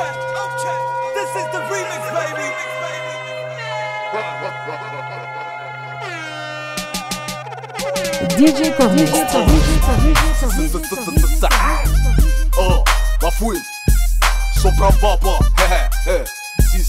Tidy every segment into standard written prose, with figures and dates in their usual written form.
track. This is the remix, baby. DJ Cornest. Oh, La Fouine. Sopra Baba. Zizi.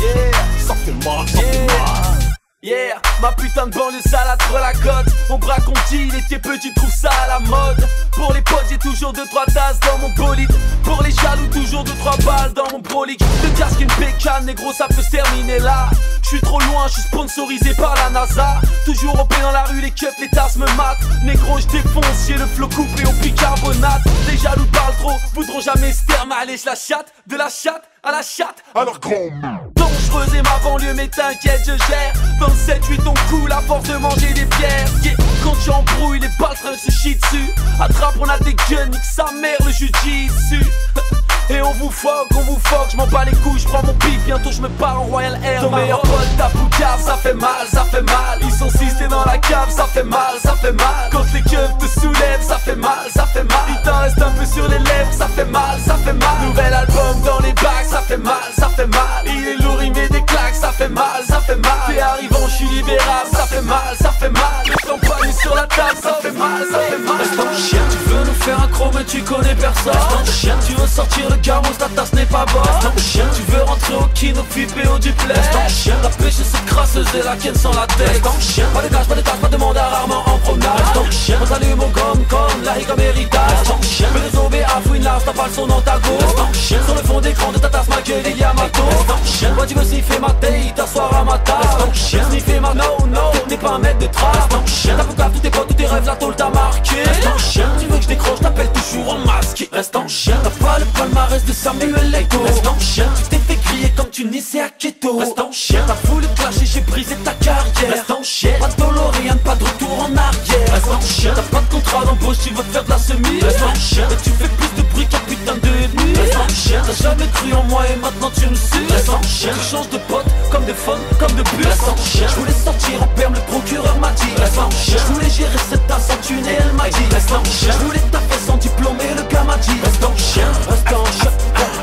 Yeah. Ça fait mal, ça fait mal. Yeah, ma putain de banlieue sale à la côte. On braque, on dit, il était petit, trouve ça à la mode. Pour les potes, j'ai toujours 2-3 tasses dans mon bolide. Pour les jaloux, toujours 2-3 balles dans mon prolique. Le casque, une bécane, négro, ça peut se terminer là. J'suis trop loin, j'suis sponsorisé par la NASA. Toujours opé dans la rue, les keufs, les tasses me matent. Négro, j'défonce, j'ai le flot coupé au bicarbonate. Les jaloux parlent trop, voudront jamais se terme. Allez, j'la chatte, de la chatte à la chatte. Alors gros dangereuse et ma banlieue, mais t'inquiète, je gère. 27-8 on coule à force de manger des pierres. Yeah. Quand tu embrouilles, les baltrins se chient dessus. Attrape, on a des guns, nique sa mère, le jujitsu. Et on vous foque, j'm'en bats les couilles, j'prends mon pic, bientôt j'me pars en Royal Air. Ton meilleur pote, ta poucave, ça fait mal, ça fait mal. Ils sont 6, t'es dans la cave, ça fait mal, ça fait mal. Quand les keufs te soulèvent, ça fait mal, ça fait mal. Il t'en reste un peu sur les lèvres, ça fait mal, ça fait mal. Nouvel album dans les bacs, ça fait mal, ça fait mal. Il est lourd, il met des claques, ça fait mal, ça fait mal. T'es arrivant, j'suis libérable, ça fait mal, ça fait mal. Les champagnes sur la table, ça fait mal, ça fait mal. Reste en chien, tu veux nous faire un croc mais tu connais personne. Reste en chien, tu veux sortir le garros, ta tasse n'est pas bonne. Reste en chien, tu veux rentrer au kino, flipper au duplex. Reste en chien, la pêche c'est crasseuse et la ken sans la tête. Reste en chien, pas de gage, pas de tasse, pas de mandat, rarement en promenade. Reste en chien, on s'allume au gomme comme la rigue comme héritage. Reste en chien, mais les obé à fouine large, t'as pas le son dans ta go. Reste en chien, sur le fond d'écran de ta tasse, ma gueule et Yamato. Reste en chien, moi tu veux sniffer ma taille, t'asseoir à ma table. Reste en chien, sniffer ma no, no, t'es pas un mec de trace. Reste en chien, t'as boucave tous tes potes, tous tes rêves, la tôle t'a marqué. Reste en chien, tu veux que je décroche, t'appelles toujours en masque. Reste en chien, t'as pas le palmarès de Samuel Ego. Reste en chien, tu t'es fait crier comme tu naissais à Keto. Reste en chien, t'as voulu clasher, j'ai brisé ta carrière. Reste en chien, pas de DeLorean, pas de retour en arrière. Reste en chien, t'as pas de contrat d'embauche, tu veux te faire de la semi. Reste en chien, et tu fais plus de bruit qu'un putain de ennemi. Reste en chien, t'as jamais cru en moi et maintenant tu me suis. Reste en chien, tu changes de pote comme de fun, comme de bus. Reste en chien, je voulais sortir en perme, le procureur m'a dit. Reste en chien, je voulais gérer cette tasse en thune et elle m'a dit. Reste en chien, je voulais taper sans diplôme et le gars m'a dit. Reste en chien, reste en chien,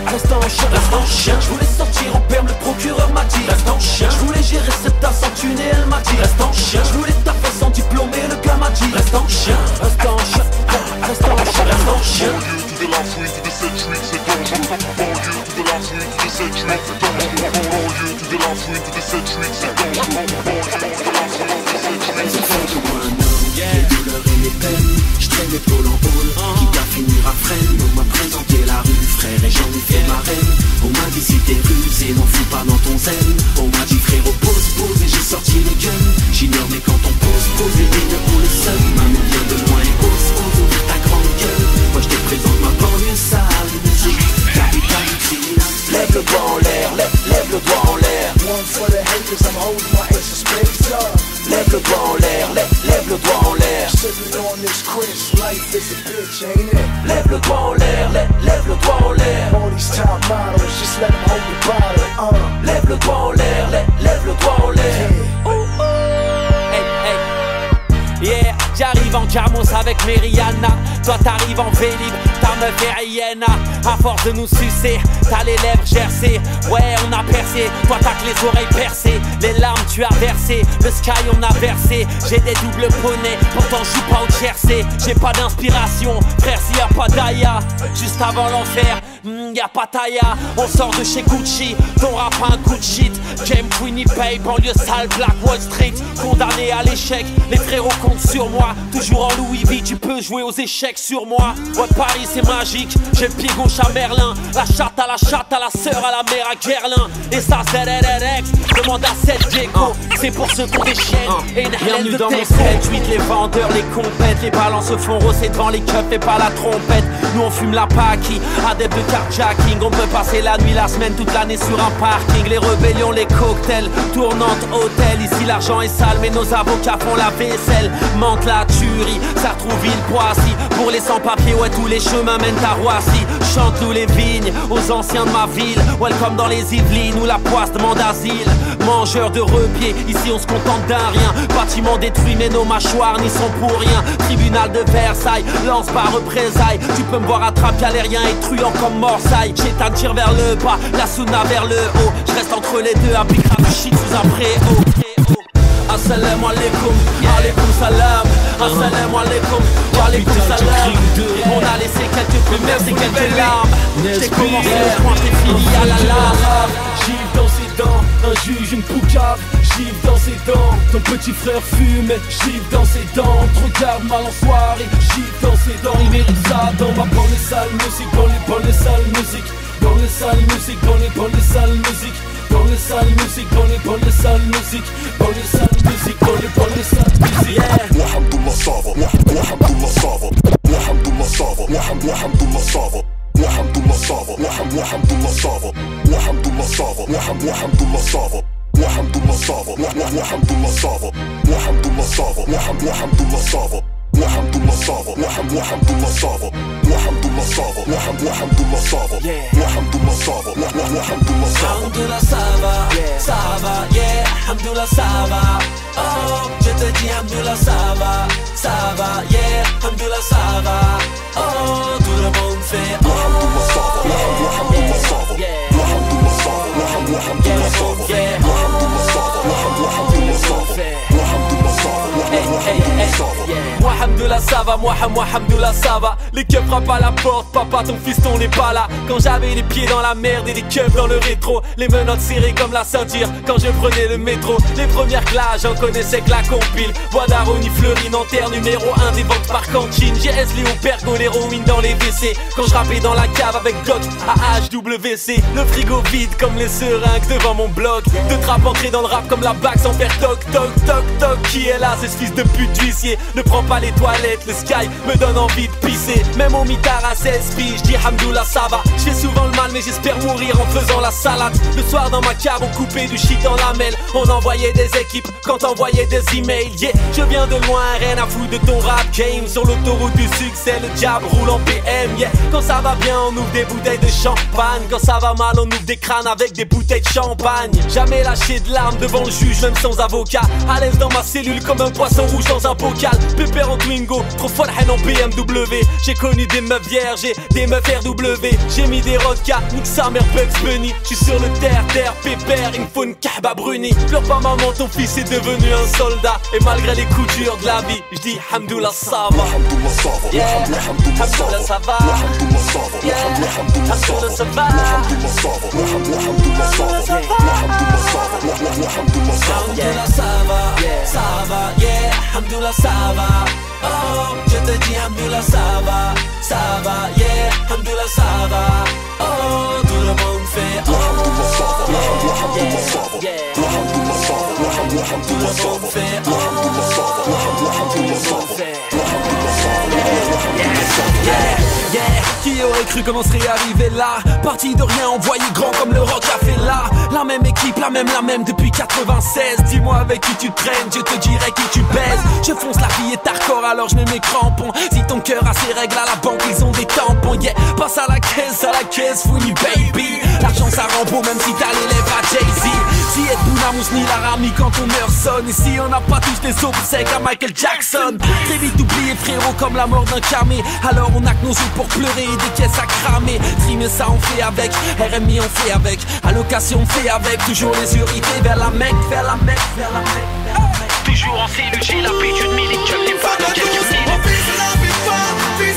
reste en chien, reste en chien. Je voulais sortir en perme, le procureur m'a dit. Reste en chien, je voulais gérer cette tasse en thune et elle m'a dit. Reste en chien, je voulais taper sans diplôme et le gars m'a dit. Reste en chien, reste en chien, reste en chien, reste en chien. De la fouine, de cette suite, c'est dangereux. Banlieue, de la fouine, de cette suite, c'est dangereux. Banlieue, de la fouine, de cette suite, c'est dangereux. Banlieue, de la fouine, de cette suite, c'est dangereux. Les douleurs et les peines, je traîne épaule en pôle. Quitte à finir à freine, on m'a présenté la rue, frère, et j'en ai fait ma reine. On m'a dit si t'es rusé, n'en fous pas dans ton zen. On m'a dit frérot, pose, pose, et j'ai sorti les guns. J'ignore, mais quand on pose, pose, et les guns, on les seul. Maman vient de loin et pose, pose, ouvre ta grande gueule. Moi je te présente ma banlieue sale, musique, capitale, criminal. Lève le doigt en l'air, lève le doigt en l'air. One for the haters, I'm holding my extra space up. Lève le doigt en l'air, lève le doigt en l'air. Sipping on this Chris, life is a bitch, ain't it? Lève le doigt en l'air, lève le doigt en l'air. All these top models, just let them hold the bottle. Lève le doigt en l'air, lève le doigt en l'air. Yeah, j'arrive en Camos avec Meriana. Toi t'arrives en Vélib, ta meuf est Rihanna. À force de nous sucer, t'as les lèvres gercées. Ouais, on a percé, toi t'as que les oreilles percées. Les larmes tu as versées, le sky on a versé. J'ai des doubles poneys, pourtant j'joue pas au tiercé. J'ai pas d'inspiration, frère s'il y a pas d'Aya. Juste avant l'enfer, y'a pas Taya. On sort de chez Gucci, ton rap a un coup de shit. Game Queenie Pay, banlieue sale, Black Wall Street. Condamné à l'échec, les frérots comptent sur moi. Toujours en Louis V, tu peux jouer aux échecs sur moi. Ouais, Paris c'est magique, j'ai le pied gauche à Merlin. La chatte à la chatte, à la sœur, à la mère, à Guerlain. Et ça c'est LLX, demande à cette gecko. C'est pour ceux qui ont des chiennes et une haine de dans mon 7-8, les vendeurs, les compètes. Les balances se font rosser devant les cups et par la trompette. Nous on fume la paki, adepte de carjacking. On peut passer la nuit, la semaine, toute l'année sur un parking. Les rébellions, les cocktails, tournante, hôtel. Ici l'argent est sale mais nos avocats font la vaisselle. Mente la tuerie, ça retrouve Ville Poissy. Pour les sans-papiers, ouais, tous les chemins mènent à Roissy. Chante nous les vignes, aux anciens de ma ville. Welcome dans les Yvelines où la poisse demande asile. Mangeur de repieds, ici on se contente d'un rien. Bâtiment détruit, mais nos mâchoires n'y sont pour rien. Tribunal de Versailles, lance par représailles. Tu peux me voir attraper à l'aérien et truand comme mort, ça y est, un tir vers le bas, la sauna vers le haut. Je reste entre les deux, un pic à shit sous un préau. Assalamu alaikum, alaikum salam. Assalamu alaikum, alaikum salam. On a laissé quelques premières et quelques larmes. J'ai commencé le point, j'ai fini à la lame. Gifle dans ses dents, un juge, une poucave. Gifle dans ses dents, ton petit frère fume. Gifle dans ses dents, trop garde mal en soirée. Gifle dans ses dents, il mérite ça. Dans ma bande les sales musiques, dans les sales musiques. Dans les sales musiques, dans les sales musiques. Dans les salles musique, dans les salles musique, dans les salles musique, dans les salles musique. Wahamdullah Sava, Wahamdullah Sava, Wahamdullah Sava, Wahamdullah Sava, Wahamdullah Sava, Wahamdullah Sava, Wahamdullah Sava, Wahamdullah Sava, Wahamdullah Sava, Wahamdullah Sava, Wahamdullah Sava, Wahamdullah Sava, Wahamdullah Sava, Wahamdullah Sava, Wahamdullah Sava, Wahamdullah Sava, Wahamdullah Sava, Wahamdullah Sava, Hamdullah Sava, Sava, yeah, Hamdullah Sava. Oh, je te dis Hamdullah Sava, Sava, yeah, Hamdullah Sava. Oh, tout le monde fait Hamdullah Sava, Hamdullah Sava, Hamdullah Sava, Hamdullah Sava, Hamdullah Sava, Hamdullah Sava. Wahamdullah Sava, Wahamdullah Sava. Les keufs frappent à la porte, papa ton fiston n'est pas là. Quand j'avais les pieds dans la merde et les keufs dans le rétro, les menottes serrées comme la ceinture quand je prenais le métro. Les premières classes, j'en connaissais que la compile. Bois d'Aroni, Fleury, Nanterre, numéro 1 des ventes par cantine. GS, Léo, Pergo, l'héroïne dans les WC. Quand je rappais dans la cave avec Glock à HWC. Le frigo vide comme les seringues devant mon bloc. Deux trappes entrées dans le rap comme la bague sans faire toc toc toc toc. Qui est là, c'est ce fils de pute d'huissier. Ne prends pas les toilettes, le sky me donne envie de pisser. Même au mitard à 16 filles, je dis Hamdullah Sava. Je fais souvent le mal mais j'espère mourir en faisant la salade. Le soir dans ma cave on coupait du shit dans la mêle. On envoyait des équipes quand envoyait des emails. Yeah, je viens de loin, rien à foutre de ton rap game. Sur l'autoroute du succès, le diable roule en PM. Yeah, quand ça va bien on ouvre des bouteilles de champagne. Quand ça va mal on ouvre des crânes avec des bouteilles de champagne. Jamais lâché de larmes devant le juge même sans avocat. À l'aise dans ma cellule comme un poisson rouge dans un bocal. Pépère en Twingo, trop folle en BMW. J'ai connu des meufs vierges et des meufs RW. J'ai mis des rodka, nique sa mère Bugs Bunny. J'suis sur le terre-terre, pépère, il me faut une kahba bruni. Pleure pas maman, ton fils est devenu un soldat. Et malgré les coups durs de la vie, j'dis Hamdullah Sava. Hamdullah Sava, yeah. Hamdullah Sava, Hamdullah Sava, yeah. Hamdullah Sava, Hamdullah Sava, Hamdullah Sava, Hamdullah Sava, Sava, yeah, Hamdullah Sava. Oh, je te dis Hamdullah Sava, Sava, yeah, Hamdullah Sava. Oh, tout le monde fait Hamdullah Sava, Hamdullah Sava, Hamdullah Sava, Hamdullah Sava, Hamdullah Sava, Hamdullah Sava, Hamdullah Sava. Yeah, qui aurait cru qu'on serait arrivé là? Parti de rien, envoyé grand comme le rock a fait là. La même équipe, la même depuis 96. Dis-moi avec qui tu traînes, je te dirai qui tu baises. Je fonce, la vie est hardcore, alors je mets mes crampons. Si ton cœur a ses règles, à la banque ils ont des tampons. Yeah, passe à la caisse, Fouine baby. L'argent ça rend beau même si t'as l'élève à Jay-Z. Si et Bounamous ni la rami quand ton heure sonne. Et si on n'a pas tous les autres, c'est qu'à Michael Jackson. Très vite oublié frérot comme la mort d'un camé. Alors on a que nos yeux pour pleurer et des caisses à cramer. Trimer ça on fait avec, RMI on fait avec, allocation on fait avec, toujours les yeux rivés vers la Mecque, vers la Mecque, vers la Mecque, vers la Mecque. Toujours en cellule, j'ai la paix d'une minute, je n'ai pas de quelques minutes. On vise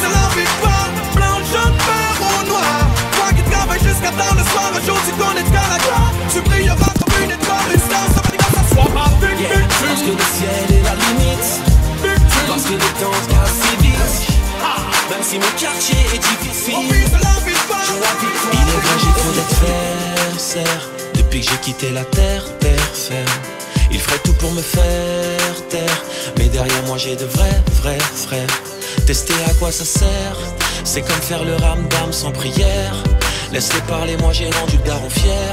la victoire, blanc, jaune, vert ou noir. Toi qui travailles jusqu'à tard le soir, un jour tu connais qu'à la gloire. Tu brilleras comme une étoile, une star, ça va dire que ça soit ma but. Parce que le ciel est la limite, parce que le temps se passe si vite. Même si mon quartier est difficile, il est vrai j'ai trop d'adversaires. Depuis que j'ai quitté la terre ferme, il ferait tout pour me faire taire. Mais derrière moi j'ai de vrais frères. Tester à quoi ça sert, c'est comme faire le ramdam sans prière. Laisse-les parler, moi j'ai rendu le daron fier.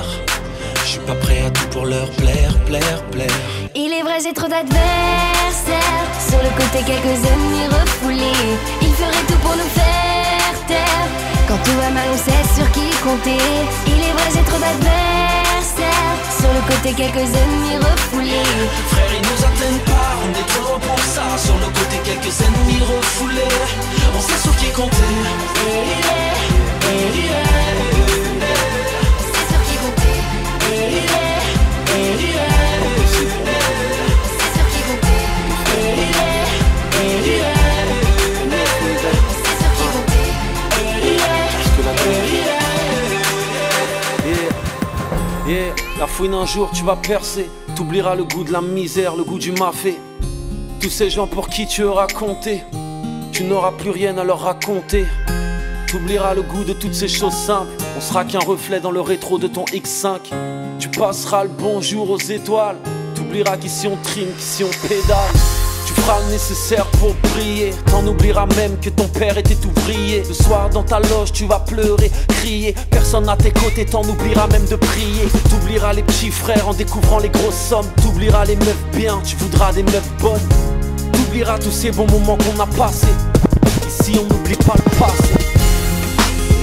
Je suis pas prêt à tout pour leur plaire. Il est vrai j'ai trop d'adversaires. Sur le côté quelques ennemis refoulés. Ils feraient tout pour nous faire taire. Quand tout va mal on sait sur qui compter. Il est vrai j'ai trop d'adversaires. Sur le côté quelques ennemis refoulés. Frères ils nous atteignent pas, on est trop pour ça. Sur le côté quelques ennemis refoulés. On sait sur qui compter. Fouine, un jour tu vas percer. T'oublieras le goût de la misère, le goût du mafé. Tous ces gens pour qui tu auras compté, tu n'auras plus rien à leur raconter. T'oublieras le goût de toutes ces choses simples. On sera qu'un reflet dans le rétro de ton X5. Tu passeras le bonjour aux étoiles. T'oublieras qu'ici on trime, qu'ici on pédale. Tu feras le nécessaire pour briller. T'en oublieras même que ton père était ouvrier. Ce soir dans ta loge tu vas pleurer, crier. Personne à tes côtés, t'en oublieras même de prier. T'oublieras les petits frères en découvrant les grosses sommes. T'oublieras les meufs bien, tu voudras des meufs bonnes. T'oublieras tous ces bons moments qu'on a passés. Ici on n'oublie pas le passé.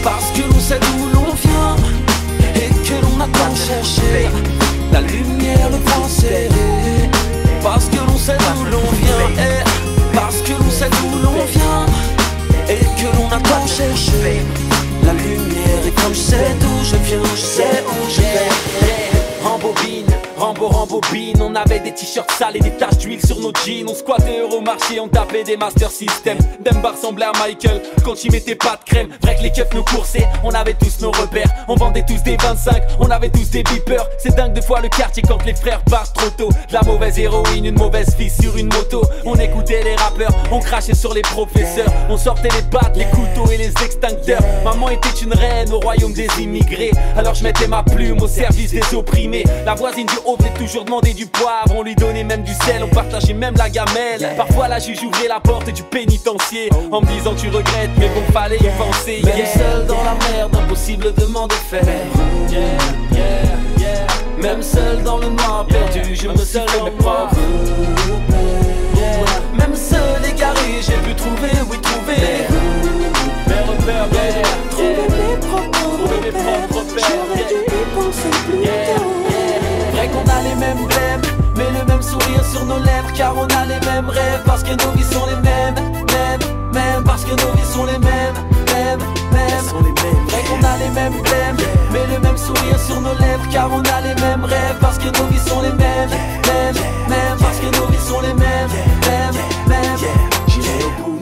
Parce que l'on sait d'où l'on vient et que l'on a tant cherché la lumière, le pensée. Parce que l'on sait d'où l'on vient, et parce que l'on sait d'où l'on vient, et que l'on a tant cherché la lumière. Et comme je sais d'où je viens, je sais où je vais. Rembobine, Rambo, rembobine. On avait des t-shirts sales et des taches d'huile sur nos jeans. On squattait Euromarché, on tapait des Master System. Dembar semblait à Michael quand il mettait pas de crème. Vrai que les keufs nous coursaient, on avait tous nos repères. On vendait tous des 25, on avait tous des beepers. C'est dingue de fois le quartier quand les frères partent trop tôt. De la mauvaise héroïne, une mauvaise fille sur une moto. On écoutait les rappeurs, on crachait sur les professeurs. On sortait les battes, les couteaux et les extincteurs. Maman était une reine au royaume des immigrés. Alors je mettais ma plume au service des opprimés. La voisine du on venait toujours demander du poivre, on lui donnait même du sel, on partageait même la gamelle. Parfois la juge ouvrait la porte du pénitencier en me disant tu regrettes, mais bon fallait y penser. Même seul dans la merde, impossible de m'en défaire. Même seul dans le noir perdu, je me suis fait mes propres. Même seul égaré, j'ai pu trouver, oui trouver. Trouver mes propres repères, j'aurais dû y penser plus tôt. Vrai qu'on a les mêmes blèmes, mais le même sourire sur nos lèvres. Car on a les mêmes rêves, parce que nos vies sont les mêmes, mêmes, mêmes. Parce que nos vies sont les mêmes, mêmes, mêmes. Vrai qu'on a les mêmes blèmes, mais le même sourire sur nos lèvres. Car on a les mêmes rêves, parce que nos vies sont les mêmes, mêmes, mêmes. Parce que nos vies sont les mêmes, mêmes, mêmes.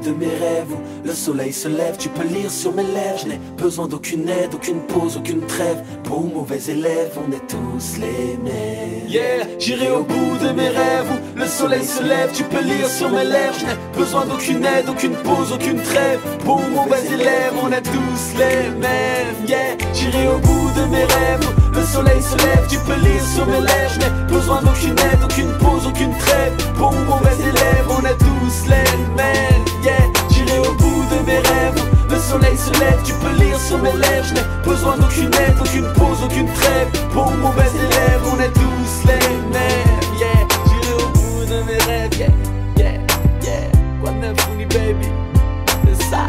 De mes rêves où le soleil se lève, tu peux lire sur mes lèvres. Je n'ai besoin d'aucune aide, aucune pause, aucune trêve. Pour mauvais élèves, on est tous les mêmes. Yeah, j'irai au bout de mes rêves où le soleil se lève, tu peux lire sur mes lèvres. Je n'ai besoin d'aucune aide, aucune pause, aucune trêve. Pour mauvais élèves, on est tous les mêmes. Yeah, j'irai au bout de mes rêves où le soleil se lève, tu peux lire sur mes lèvres. Je n'ai besoin d'aucune aide, aucune pause, aucune trêve. Pour mauvais élèves, on est tous les mêmes. Yeah, j'irai au bout de mes rêves. Le soleil se lève, tu peux lire sur mes lèvres. Je n'ai besoin d'aucune aide, aucune pause, aucune trêve. Bon mauvais élève, on est tous les mêmes. Yeah, j'irai au bout de mes rêves. Yeah, yeah, yeah. What the funny baby, c'est ça.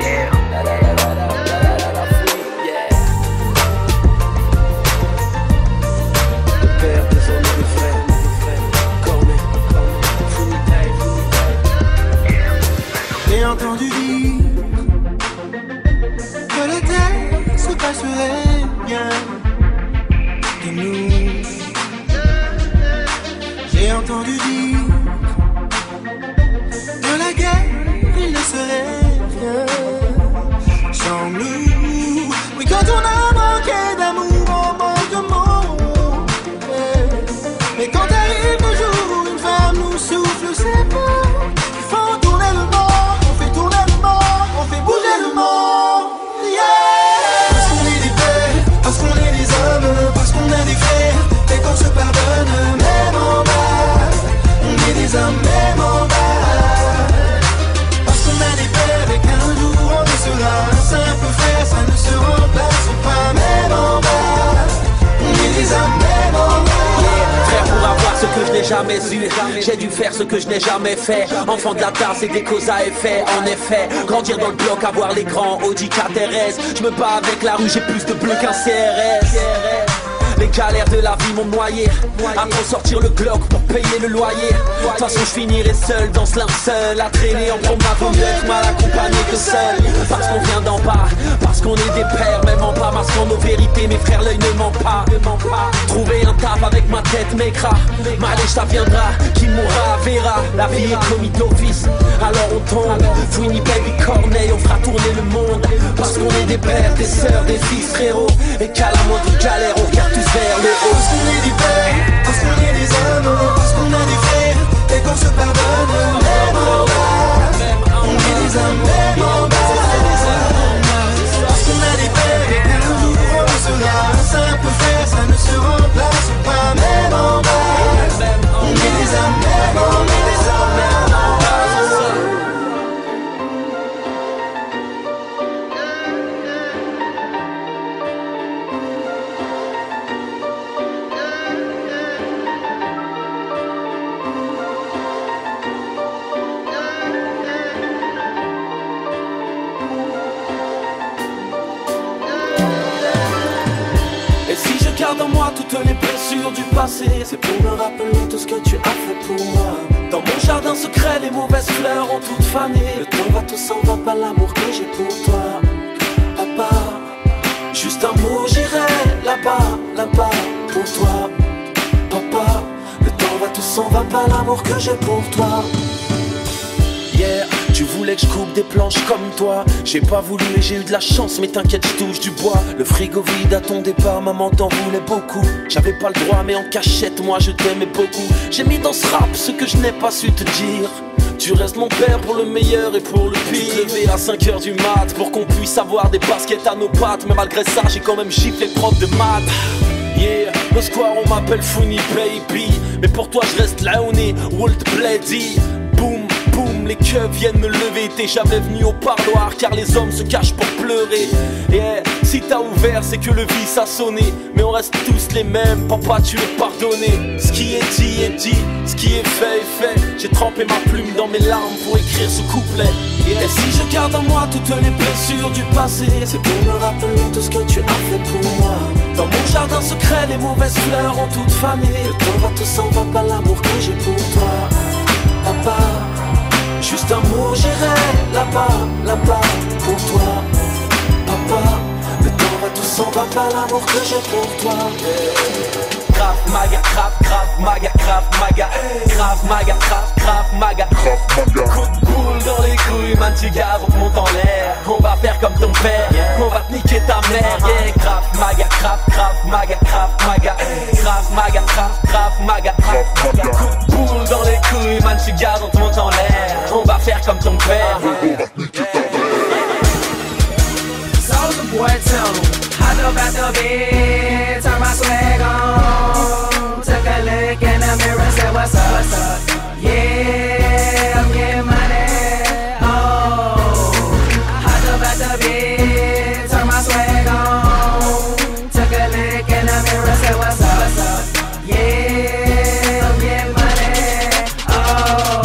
Yeah, yeah. La, la, la, la, la, la, la, la, la, yeah. Père des hommes et des frères. J'ai entendu dire que l'été se passerait bien de nous. J'ai entendu dire de la guerre il ne serait rien sans nous. Oui, quand on a manqué d'amour, on manque de mots. Mais quand arrive le jour où une femme nous souffle ses mots, se pardonne même en bas. On est des hommes même en bas. Parce qu'on a des peurs et qu'un jour on les sera. Un simple frère, ça ne se remplace pas. Même en bas, on est des hommes même en bas. Frère, pour avoir ce que je n'ai jamais eu, j'ai dû faire ce que je n'ai jamais fait. Enfant de la tasse et des causes à effet. En effet, grandir dans le bloc, avoir les grands Audi, K, Thérèse. Je me bats avec la rue, j'ai plus de bleu qu'un CRS. Les galères de la vie m'ont noyé. Après sortir le Glock pour payer le loyer. De toute façon je finirai seul dans ce linceul à traîner en promenade, vaut mieux être mal accompagné que seul. Parce qu'on vient d'en bas, parce qu'on est des pères, même en bas masquant nos vérités. Mes frères l'œil ne ment pas. Trouver un taf avec ma tête m'écra. Malèche ça viendra, qui mourra verra. La vie est commis d'office, alors on tombe. Fouine, baby Corneille, on fera tourner le monde. Parce qu'on est des pères, des sœurs, des fils, frérots. Et qu'à la moindre galère on regarde tous vers le haut. Parce qu'on est des pères, parce qu'on est des amants, parce qu'on a des frères et qu'on se pardonne. Même en bas, on est des amants, même en bas. Parce qu'on a des pères, un jour on sera. Ça peut faire, ça ne se remplace pas. Même en bas, on est des amants, même en bas. Les blessures du passé, c'est pour me rappeler tout ce que tu as fait pour moi. Dans mon jardin secret, les mauvaises fleurs ont toutes fané. Le temps va, tout s'en va, pas l'amour que j'ai pour toi. Papa, juste un mot, j'irai là-bas, là-bas pour toi. Papa, le temps va, tout s'en va, pas l'amour que j'ai pour toi. Yeah. Tu voulais que je coupe des planches comme toi. J'ai pas voulu et j'ai eu de la chance, mais t'inquiète, je touche du bois. Le frigo vide à ton départ, maman t'en voulait beaucoup. J'avais pas le droit mais en cachette, moi je t'aimais beaucoup. J'ai mis dans ce rap ce que je n'ai pas su te dire. Tu restes mon père pour le meilleur et pour le pire. Levé à 5h du mat pour qu'on puisse avoir des baskets à nos pattes. Mais malgré ça j'ai quand même giflé les profs de maths. Yeah, au square on m'appelle Fouine baby. Mais pour toi je reste là on est Walt Blady. Boom. Les queues viennent me lever, t'es jamais venu au parloir car les hommes se cachent pour pleurer. Yeah, si t'as ouvert c'est que le vice a sonné. Mais on reste tous les mêmes, papa tu es pardonné. Ce qui est dit, ce qui est fait J'ai trempé ma plume dans mes larmes pour écrire ce couplet. Yeah. Et si je garde en moi toutes les blessures du passé, c'est pour me rappeler tout ce que tu as fait pour moi. Dans mon jardin secret, les mauvaises fleurs ont toutes fané. Le temps va, tout s'en va, pas l'amour que j'ai pour toi. Papa, juste un mot, j'irai là-bas, là-bas pour toi. Papa, le temps va, tout s'en va, pas l'amour que j'ai pour toi. Krav Maga, Krav, Krav Maga, Krav Maga, Krav Maga, Krav, Krav Maga, Krav Maga. Coup de boule dans les couilles, man, tu gavres, monte en l'air. On va faire comme ton père, on va te niquer ta mère. Yeah, Krav Maga, Krav, Krav Maga, Krav Maga, Krav Maga, Krav, Krav Maga, Krav Maga. Coup de boule dans les couilles, man, tu gavres, on monte en l'air. On va faire comme ton père. So the boy tell me, I know about the bitch, turn my swag on. Took a look in the mirror, said what's up, what's up. Yeah, I'm getting money, oh. I know about the bitch, turn my swag on. Took a look in the mirror, said what's up, what's up. Yeah, I'm getting money, oh.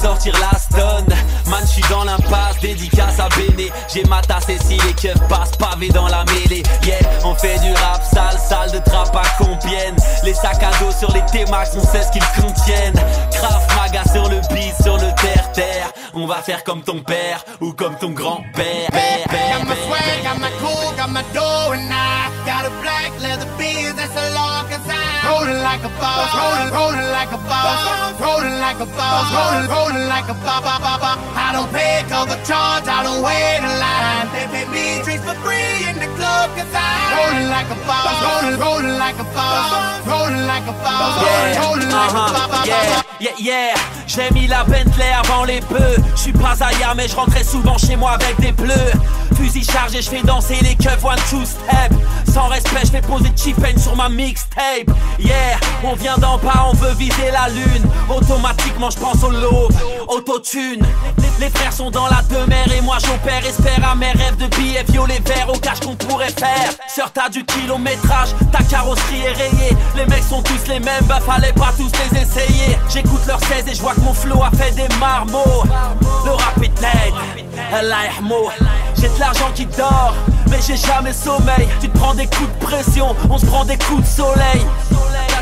Sortir la stone, man j'suis dans l'impasse, dédicace à Béné. J'ai ma tasse et si les keufs passent, pavé dans la mêlée. Yeah, on fait du rap sale, salle de trappe à Compiègne. Les sacs à dos sur les T-Max, on sait ce qu'ils contiennent. Krav Maga sur le beat, sur le terre-terre. On va faire comme ton père ou comme ton grand-père. Got my swag, got my cool, got my dough and I got a black leather beard, that's a long time. Rollin' like a boss, rollin', rollin' like a boss, rollin' like a boss, rollin', rollin' like a boss, ba ba ba. I don't pay overcharge, I don't wait in line. They pay me drinks for free in the club 'cause I rollin' like a boss, rollin', rollin' like a boss, rollin' like a boss, rollin' like a ba ba ba. Yeah, yeah, j'ai mis la Bentley avant les bœufs. J'suis pas ailleurs mais j'rentrais souvent chez moi avec des bleus. Fusil chargé, je fais danser les keufs one two step. Sans respect, je fais poser T-Pain sur ma mixtape. Yeah, on vient d'en bas, on veut viser la lune. Automatiquement, je pense au love, autotune. Les frères sont dans la demeure et moi j'opère. Espère à mes rêves de billets violets verts au cash qu'on pourrait faire. Sœur, t'as du kilométrage, ta carrosserie est rayée. Les mecs sont tous les mêmes, bah fallait pas tous les essayer. J'écoute leur 16 et je vois que mon flow a fait des marmots. Le rap est laid, Allah yahmo. J'ai de l'argent qui dort, mais j'ai jamais sommeil. Tu te prends des coups de pression, on se prend des coups de soleil.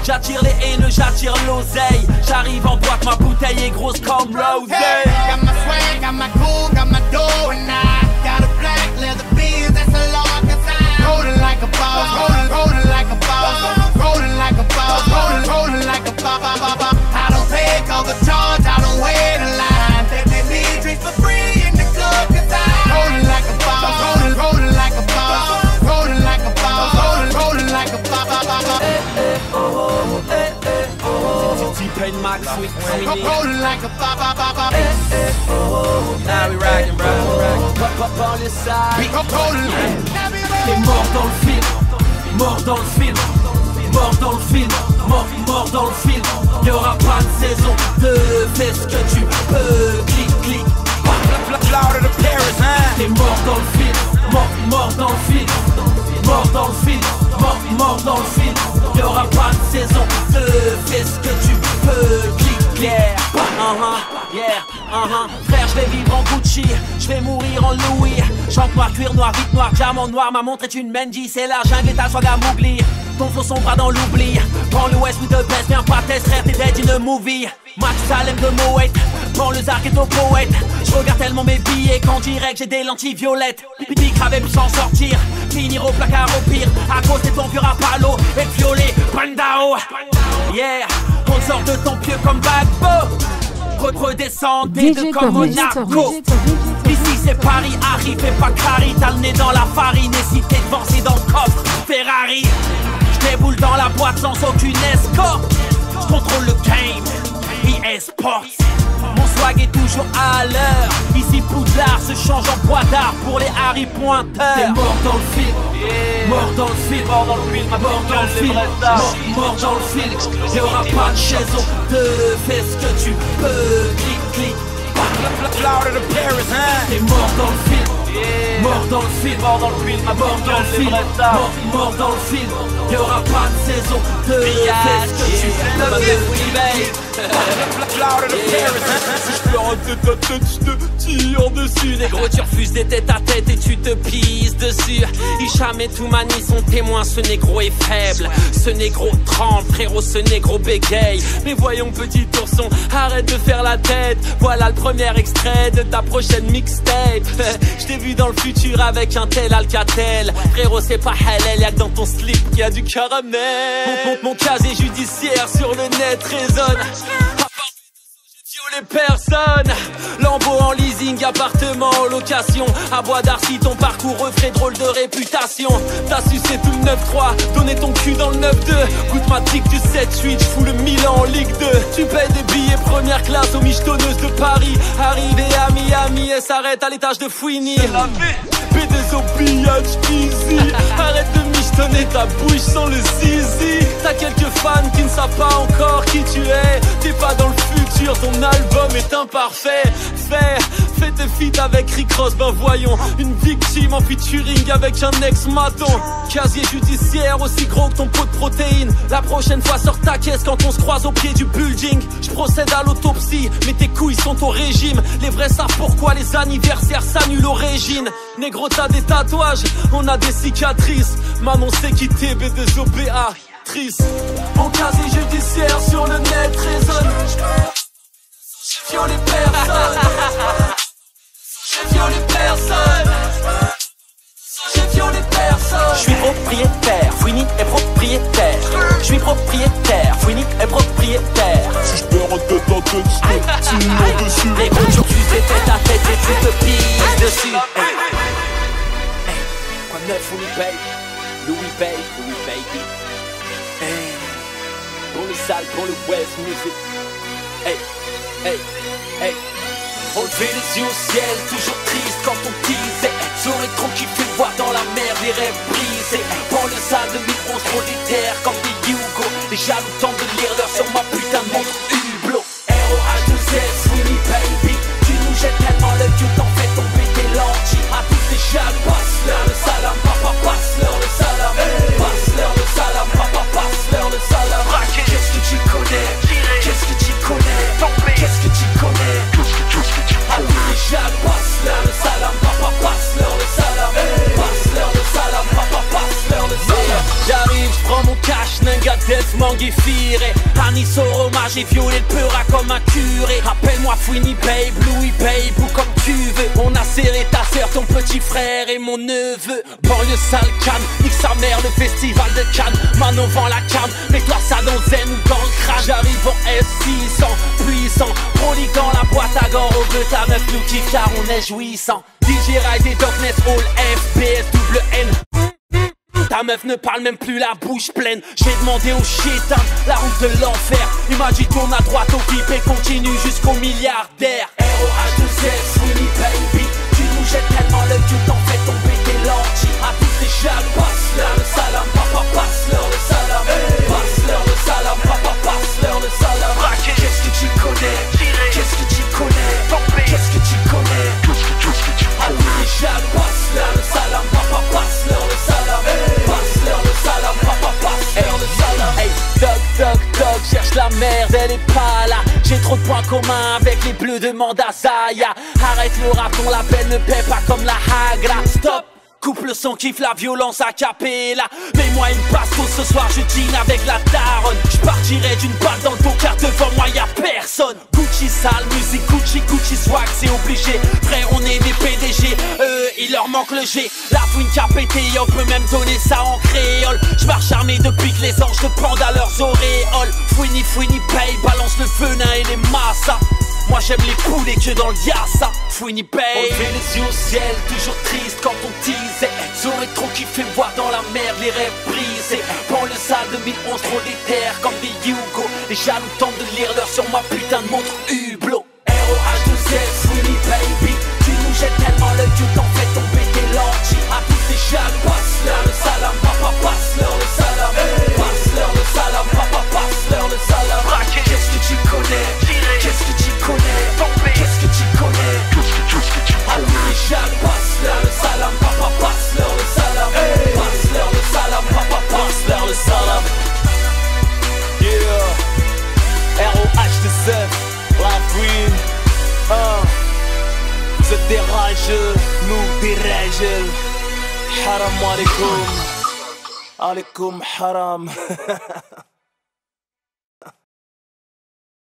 J'attire les haineux, j'attire l'oseille. J'arrive en boîte, ma bouteille est grosse comme l'oseille. Got my swag, got my cool, got my dough. And I got a black leather beard, that's a long time. Rolling like a ball, rolling, rolling like a ball. Rolling like a ball, rolling, rolling like a ball. I don't take overcharge, I don't wait a line. They make me drink for free in the club, cause I rolling like a ball, rolling, rolling like a ball. Rolling like a ball, rolling, rolling like a ball. T-Pain Max with Sweeney. Rollin' like a ba-ba-ba-ba. Now we rockin', bro. Up on this side. We rollin'. T'es mort dans le film, mort dans le film, mort dans le film, mort dans le film. Y'aura pas de saison 2, fais ce que tu peux. Clic, clic. Louder to Paris, hein. T'es mort dans le film, mort dans le film, mort dans le film, mort dans le film. Y'aura pas de saison 2, fais ce que tu peux. Clic, clair, uh-huh, yeah, uh-huh. Frère, je vais vivre en Gucci, je vais mourir en Louis. Chante noir, cuir noir, vite noir, diamant noir. Ma montre est une Mendy, c'est la jungle et ta swag à Mowgli. Ton flow sombre dans l'oubli. Prends l'Ouest ou de baisse, viens pas tes frères, t'es dead in a movie. Max Salem de Moët, prends le zark et ton poète. Je regarde tellement mes billets qu'en direct j'ai des lentilles violettes. Pipi cravé pour s'en sortir, finir au placard au pire. À cause de ton vieux rapalo, être violé, pandao. Yeah, on sort de ton pieu comme Bagbo. Redescendez de comme Monaco. Ici c'est Paris, Harry, fais pas Cari. T'as le nez dans la farine et si t'es devant c'est dans le coffre Ferrari. J'déboule dans la boîte sans aucune escorte. J'contrôle le game, e-sport. Mon swag est toujours à l'heure. Ici Poudlard se change en bois d'art pour les Harry Pointeurs. T'es mort dans le film, mort dans le film, mort dans le film, mort dans le film, mort dans le film. Y'aura pas de saison 2, fais ce que tu peux. Clic, clic. Louder to Paris, hein. T'es mort dans le film, mort dans le film, mort dans le film, mort dans le film, mort dans le film. Y'aura pas de saison 2, fais ce que tu peux. Louder to Paris, hein. Si je pleure en tête à tête, je te tire dessus. Négro, tu refuses des têtes à tête et tu te pisses dessus. Hicham et Toumani sont témoins, ce négro est faible. Ce négro tremble, frérot, ce négro bégaye. Mais voyons petit ourson, arrête de faire la tête. Voilà le premier extrait de ta prochaine mixtape. Je t'ai vu dans le futur avec un tel Alcatel. Frérot, c'est pas halal, y'a que dans ton slip qu'il y a du caramel. Mon casier judiciaire sur le net résonne. Les personnes, Lambeau en leasing, appartement en location. À Bois d'Arcy, ton parcours refait drôle de réputation. T'as sucé tout le 9-3, donné ton cul dans le 9-2. Goûte ma tic du 7-8, j'fous le Milan en Ligue 2. Tu payes des billets première classe aux michetonneuses de Paris. Arrivé à Miami, elle s'arrête à l'étage de Fouini. Des opiates easy. Arrête de michetonner ta bouche sans le zizi. T'as quelques fans qui ne savent pas encore qui tu es. T'es pas dans le futur, ton album est imparfait. Fais tes feats avec Rick Ross, ben voyons. Une victime en featuring avec un ex-maton. Casier judiciaire aussi gros que ton pot de protéines. La prochaine fois sors ta caisse quand on se croise au pied du building. Je procède à l'autopsie, mais tes couilles sont au régime. Les vrais savent pourquoi les anniversaires s'annulent aux régines. Négro, t'as des tatouages, on a des cicatrices. Maman s'est quittée, B2OBA, triste. Mon casier judiciaire sur le net résonne. J'ai violé personne. J'ai violé personne. J'ai violé personne. J'suis propriétaire, Fouini est propriétaire. J'suis propriétaire, Fouini est propriétaire. Si j'perds en tête à tête, j'te tire dessus. Les gros, tu fais tête à tête et tu te pilles dessus. Fouini paye, Louis paye, Louis baby. Hey. Dans le sale, dans le West Music. Hey, hey, hey. Enlever les yeux au ciel, toujours triste. quand on disait soleil trop kiffé voir dans la mer des rêves brisés. Pour le sale 2011 trop déterre comme des Hugo. Les jaloux tentent de lire l'heure sur ma putain de montre Hublot. R.O.H.2S, Winnie Baby, tu nous jettes tellement le dieu t'en fais tomber tes lentilles. À tous les jaloux, passe-leur le salam, papa, passe-leur le salam, passe-leur le salam, papa, passe-leur le salam. Qu'est-ce que tu connais? Qu'est-ce que tu connais? Qu'est-ce que tu connais? À tous les jaloux, passe-leur le salam, papa, passe-leur le salam, passe-leur le salam, papa, passe-leur le salam. J'arrive, j'prends mon cash, Nungadez, Mangue firé, anis au fromage et violet le peura comme un curé. Rappelle-moi Fouine, babe, Louis, babe ou comme tu veux. On a serré ta sœur, ton petit frère et mon neveu. Banlieue sale canne, nique sa mère le festival de Cannes. Manon vend la canne, mets-toi ça dans zen ou dans le crâne. J'arrive en S600, puissant, prolique dans la boîte à gants. Au bleu ta meuf nous kiffe car on est jouissant. DJ Ride et Darkness, All FPS, double N. Ta meuf ne parle même plus la bouche pleine. J'ai demandé au shit, la route de l'enfer. Il m'a dit tourne à droite au pipe et continue jusqu'au milliardaire. R.O.H.2S, Winnie Baby, tu nous jettes tellement le dieu t'en fais tomber tes lentilles. À tous les jaloux, passe-leur le salam, papa, passe-leur le salam, passe-leur le salam, papa, passe-leur le salam. Qu'est-ce que tu connais? Qu'est-ce que tu connais? Qu'est-ce que tu connais? À tous les jaloux, passe-leur le salam, papa, passe-leur le salam, passe-leur le salam, papa, passe-leur le salam. Hey, toc, toc, toc, cherche la merde, elle est pas là. J'ai trop de points communs avec les bleus de Mandazaya. Arrête le rap, on la peine ne paie pas comme la hagra. Stop, coupe le son, kiffe la violence à capella. Mets-moi une pasto, ce soir je dîne avec la daronne. J'partirai d'une balle dans le dos car devant moi y'a personne. Gucci sale, musique Gucci, Gucci swag, c'est obligé. Frère, on est des PDG, il leur manque le G. La Fouine qui a pété, on peut même donner ça en créole. J'marche armé depuis que les anges te pendent à leurs auréoles. Fouini, Fouini, paye, balance le venin et les massas. Moi j'aime les poules et que dans le yassa, Fouini Bay. On fait les yeux au ciel, toujours triste quand on disait soleil trop kiffé voir dans la mer les rêves brisés. Prends le sale 2011 trop déterre comme des Hugo. Les jaloux tentent de lire l'heure sur ma putain de montre Hublot. R.O.H.2S, Winnie Baby, tu nous jettes tellement le dieu t'en fais tomber tes lentilles. À tous les jaloux, passe-leur le salam, papa, passe-leur le salam, passe-leur le salam, papa, passe-leur le salam. Qu'est-ce que tu connais? Qu'est-ce que tu connais? Qu'est-ce que tu connais? À tous les jaloux, passe-leur le salam, papa, passe-leur le salam, passe-leur le salam, papa, passe-leur le salam. Yeah, R.O.H.2S, La Fouine, ça dérange, nous dérange. Haram alaikum, alaikum haram.